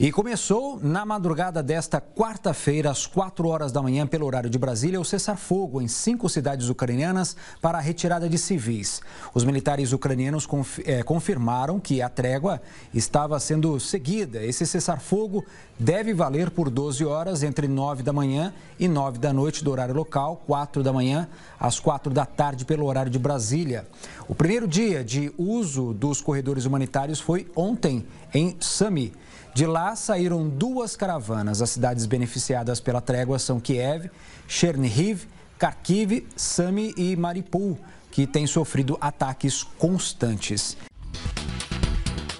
E começou na madrugada desta quarta-feira, às 4 horas da manhã, pelo horário de Brasília, o cessar-fogo em 5 cidades ucranianas para a retirada de civis. Os militares ucranianos confirmaram que a trégua estava sendo seguida. Esse cessar-fogo deve valer por 12 horas, entre 9 da manhã e 9 da noite do horário local, 4 da manhã às 4 da tarde pelo horário de Brasília. O primeiro dia de uso dos corredores humanitários foi ontem, em Sumy. De lá saíram duas caravanas. As cidades beneficiadas pela trégua são Kiev, Chernihiv, Kharkov, Sumy e Mariupol, que têm sofrido ataques constantes.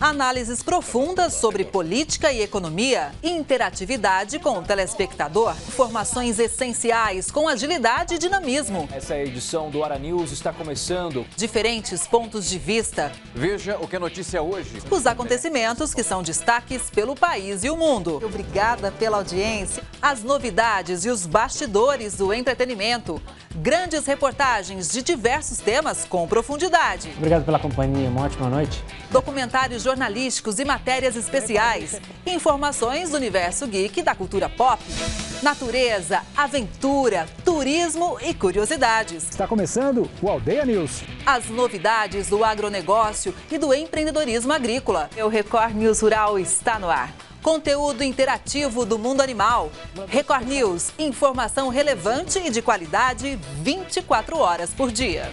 Análises profundas sobre política e economia, interatividade com o telespectador, informações essenciais com agilidade e dinamismo. Essa edição do Ara News está começando. Diferentes pontos de vista. Veja o que é notícia hoje. Os acontecimentos que são destaques pelo país e o mundo. Obrigada pela audiência. As novidades e os bastidores do entretenimento. Grandes reportagens de diversos temas com profundidade. Obrigado pela companhia, uma ótima noite. Documentários jornalísticos e matérias especiais. Informações do universo geek e da cultura pop. Natureza, aventura, turismo e curiosidades. Está começando o Aldeia News. As novidades do agronegócio e do empreendedorismo agrícola. O Record News Rural está no ar. Conteúdo interativo do mundo animal. Record News, informação relevante e de qualidade 24 horas por dia.